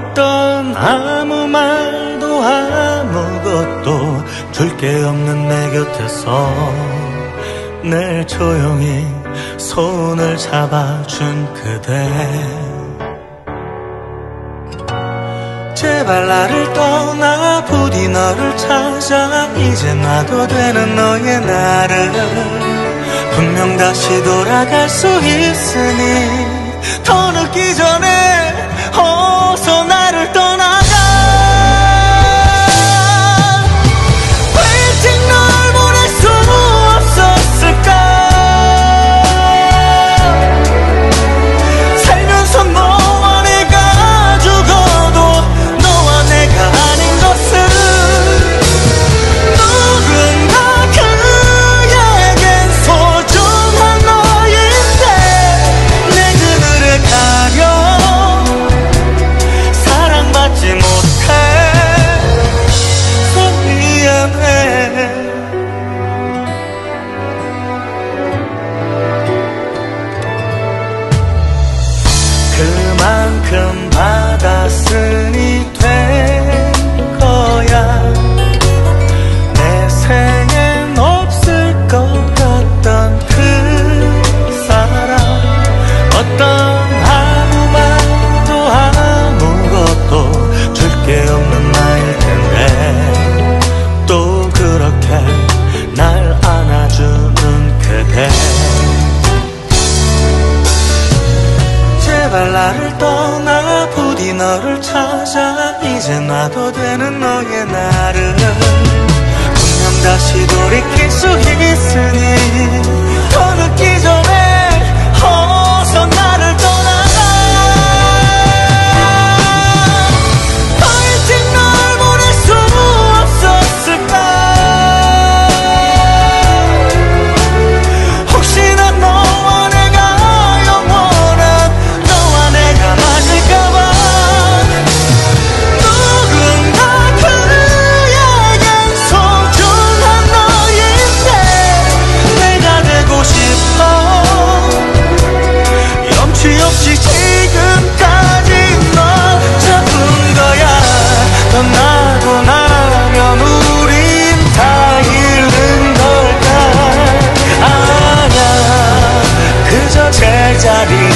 어떤 아무 말도 아무것도 줄 게 없는 내 곁에서 늘 조용히 손을 잡아준 그대, 제발 나를 떠나 부디 너를 찾아. 이제 놔도 되는 너의 나를 분명 다시 돌아갈 수 있으니 더 늦기 전에 어서 나를 떠나가. 일찍 널 보낼 수 없었을까. 살면서 너와 내가 죽어도 너와 내가 아닌 것을 누군가 그에겐 소중한 너인데 내 그늘을 가려 사랑받지 못해 미안해. 그만큼 받았으니 된 거야. 내 생엔 없을 것 같던 그 사람, 어떤 아무 말도 아무것도 줄 게 없는 나일 텐데 또 그렇게 날 안아주는 그대, 제발 나를 떠나 부디 너를 찾아. 이제 놔도 되는 너의 나를 분명 다시 돌이킬 수 있으니 더 늦기 전에 어서 나를 떠나가. 더 일찍 널 보낼 수 없었을까. 혹시나 너와 내가 영원한 너와 내가 맞을까봐 누군가 그에겐 소중한 너인데 내가 되고 싶어. 염치 없이 지금까지 널 잡은 거야. 떠나고 나면 우린 다 잃는 걸까. 아냐 그저 제자리